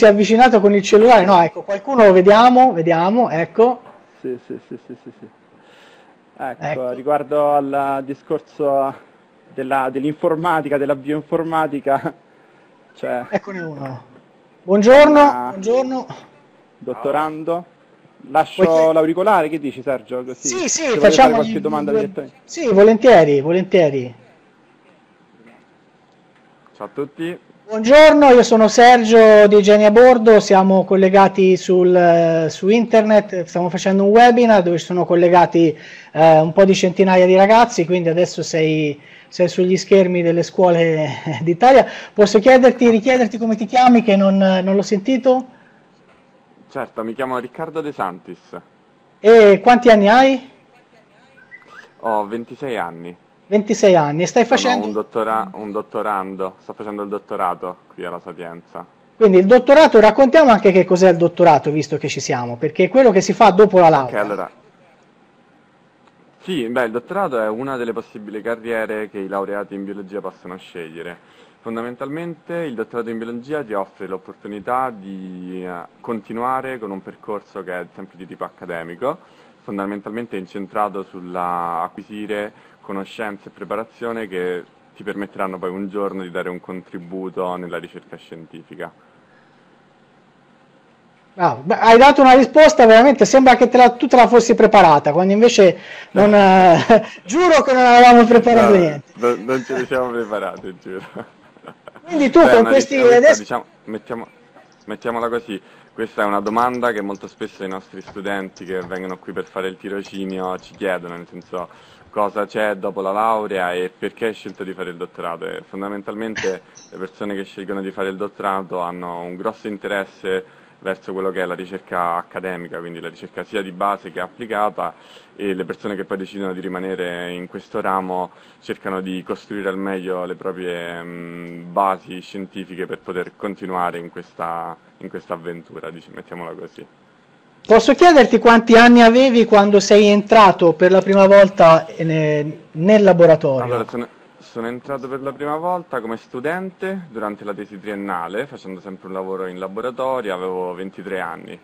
si è avvicinato con il cellulare, no, ecco, qualcuno lo vediamo, ecco. Sì, sì, sì, sì, sì, sì. Ecco, ecco, riguardo al discorso dell'informatica, della bioinformatica, cioè... Eccone uno. Buongiorno, buongiorno. Dottorando. Lascio l'auricolare, che dici Sergio? Così, sì, sì, facciamo qualche domanda direttamente. Sì, volentieri, volentieri. Ciao a tutti. Buongiorno, io sono Sergio di Geni a Bordo, siamo collegati su internet, stiamo facendo un webinar dove sono collegati un po' di centinaia di ragazzi, quindi adesso sei sugli schermi delle scuole d'Italia. Posso richiederti come ti chiami, che non l'ho sentito? Certo, mi chiamo Riccardo De Santis. E quanti anni hai? Ho 26 anni. 26 anni, e stai facendo... Sono un dottorando, sto facendo il dottorato qui alla Sapienza. Quindi il dottorato, raccontiamo anche che cos'è il dottorato, visto che ci siamo, perché è quello che si fa dopo la laurea. Ok, allora... Sì, beh, il dottorato è una delle possibili carriere che i laureati in biologia possono scegliere. Fondamentalmente il dottorato in biologia ti offre l'opportunità di continuare con un percorso che è sempre di tipo accademico, fondamentalmente incentrato sull'acquisire conoscenze e preparazione che ti permetteranno poi un giorno di dare un contributo nella ricerca scientifica. Ah, beh, hai dato una risposta veramente, sembra che tu te la fossi preparata, quando invece non, giuro che non avevamo preparato niente. Non ce ne siamo preparati, giuro. Quindi tu con questi... Adesso... Diciamo, mettiamola così. Questa è una domanda che molto spesso i nostri studenti che vengono qui per fare il tirocinio ci chiedono, nel senso cosa c'è dopo la laurea e perché hai scelto di fare il dottorato. E fondamentalmente le persone che scelgono di fare il dottorato hanno un grosso interesse verso quello che è la ricerca accademica, quindi la ricerca sia di base che applicata, e le persone che poi decidono di rimanere in questo ramo cercano di costruire al meglio le proprie basi scientifiche per poter continuare in questa avventura, mettiamola così. Posso chiederti quanti anni avevi quando sei entrato per la prima volta nel laboratorio? Allora, sono entrato per la prima volta come studente durante la tesi triennale, facendo sempre un lavoro in laboratorio, avevo 23 anni,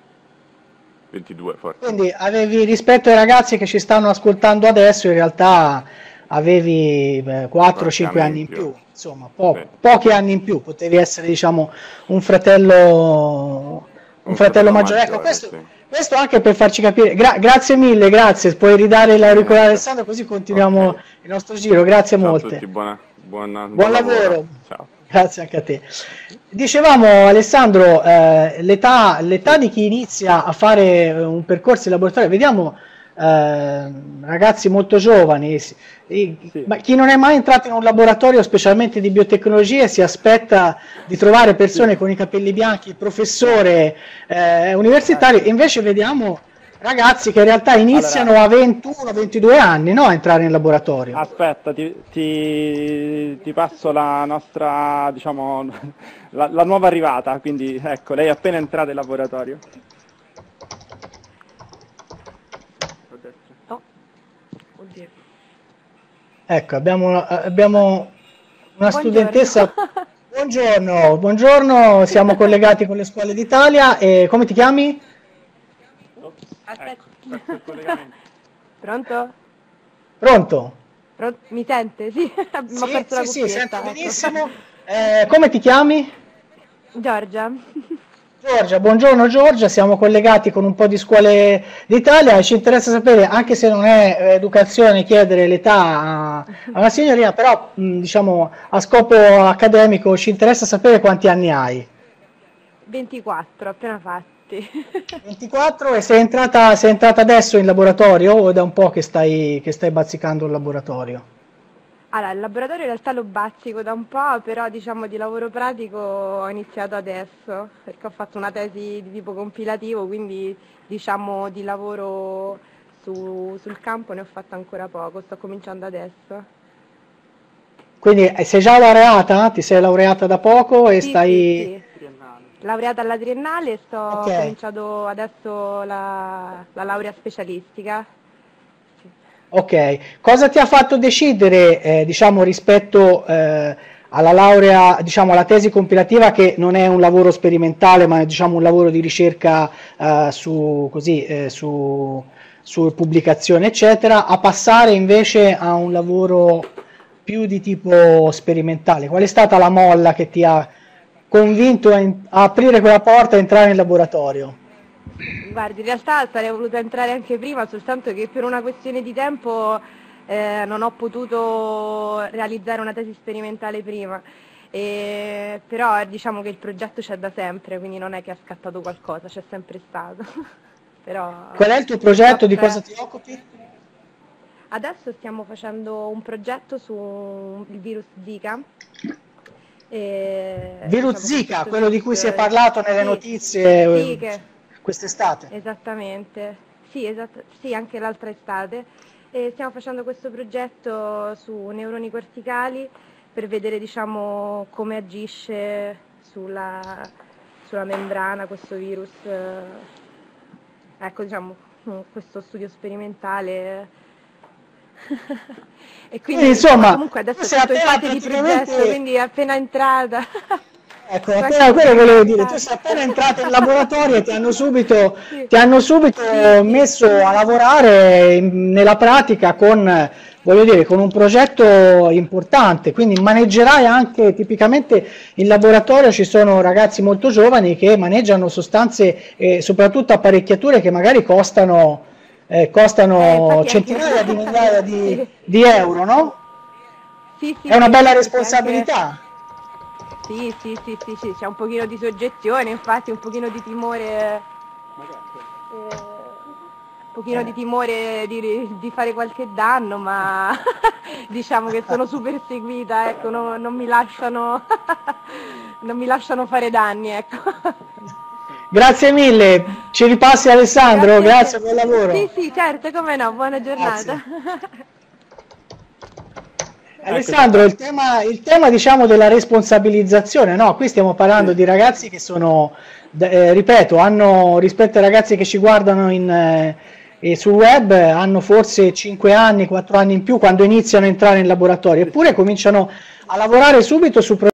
22 forse. Quindi avevi, rispetto ai ragazzi che ci stanno ascoltando adesso, in realtà avevi 4-5 anni in più, insomma, pochi anni in più, potevi essere, diciamo, un fratello maggiore. Ecco, questo, sì. Questo anche per farci capire. Grazie mille, grazie. Puoi ridare l'auricolare Alessandro, così continuiamo il nostro giro. Grazie molte. Ciao a tutti, buon lavoro. Ciao. Grazie anche a te. Dicevamo, Alessandro, l'età di chi inizia a fare un percorso in laboratorio. Vediamo ragazzi molto giovani, ma chi non è mai entrato in un laboratorio, specialmente di biotecnologie, si aspetta di trovare persone con i capelli bianchi, professore universitario, invece vediamo ragazzi che in realtà iniziano a 21-22 anni, no, a entrare in laboratorio. Aspetta, ti passo la nostra, diciamo, la nuova arrivata, quindi ecco, lei è appena entrata in laboratorio. Ecco, abbiamo una studentessa. Buongiorno, buongiorno, siamo collegati con le scuole d'Italia. Come ti chiami? Aspetta. Ecco, pronto? Pronto? Mi sente? Sì, sì, sento benissimo. Come ti chiami? Giorgia. Giorgia, buongiorno Giorgia, siamo collegati con un po' di scuole d'Italia e ci interessa sapere, anche se non è educazione chiedere l'età a una signorina, però diciamo a scopo accademico ci interessa sapere quanti anni hai. 24, appena fatti. 24, e sei entrata adesso in laboratorio o da un po' che stai bazzicando il laboratorio? Allora, il laboratorio in realtà lo bazzico da un po', però diciamo di lavoro pratico ho iniziato adesso, perché ho fatto una tesi di tipo compilativo, quindi diciamo di lavoro sul campo ne ho fatto ancora poco, sto cominciando adesso. Quindi sei già laureata? Ti sei laureata da poco e sì, stai... Sì. Laureata alla triennale e ho cominciato adesso la laurea specialistica. Ok, cosa ti ha fatto decidere, diciamo, rispetto alla laurea, diciamo alla tesi compilativa, che non è un lavoro sperimentale ma è diciamo un lavoro di ricerca su pubblicazione eccetera, a passare invece a un lavoro più di tipo sperimentale. Qual è stata la molla che ti ha convinto a aprire quella porta e entrare in laboratorio? Guardi, in realtà sarei voluta entrare anche prima, soltanto che per una questione di tempo non ho potuto realizzare una tesi sperimentale prima, però diciamo che il progetto c'è da sempre, quindi non è che ha scattato qualcosa, c'è sempre stato. Però, qual è il tuo progetto? Di cosa ti occupi? Adesso stiamo facendo un progetto sul virus Zika. Virus Zika, quello di cui si è parlato nelle notizie quest'estate? Esattamente, sì, sì, anche l'altra estate. E stiamo facendo questo progetto su neuroni corticali per vedere, diciamo, come agisce sulla membrana questo virus. Ecco, diciamo, questo studio sperimentale. E quindi insomma, comunque adesso sei appena praticamente... di progetto, quindi è appena entrata. Ecco, appena quello volevo dire, tu sei appena entrata in laboratorio e ti hanno subito messo a lavorare nella pratica con, voglio dire, con un progetto importante, quindi maneggerai anche, tipicamente in laboratorio ci sono ragazzi molto giovani che maneggiano sostanze e soprattutto apparecchiature che magari costano centinaia di migliaia di euro, no? Sì, sì, è una bella responsabilità. Sì, sì, sì, sì, sì, c'è un pochino di soggezione, infatti un pochino di timore, di fare qualche danno, ma diciamo che sono super seguita, ecco, non mi lasciano fare danni, ecco. Grazie mille, ci ripassi Alessandro, grazie per il lavoro. Sì, sì, certo, come no, buona giornata. Grazie. Alessandro, il tema diciamo della responsabilizzazione, no? Qui stiamo parlando di ragazzi che sono, ripeto, hanno, rispetto ai ragazzi che ci guardano sul web, hanno forse 5 anni, 4 anni in più quando iniziano a entrare in laboratorio, eppure cominciano a lavorare subito su progetti.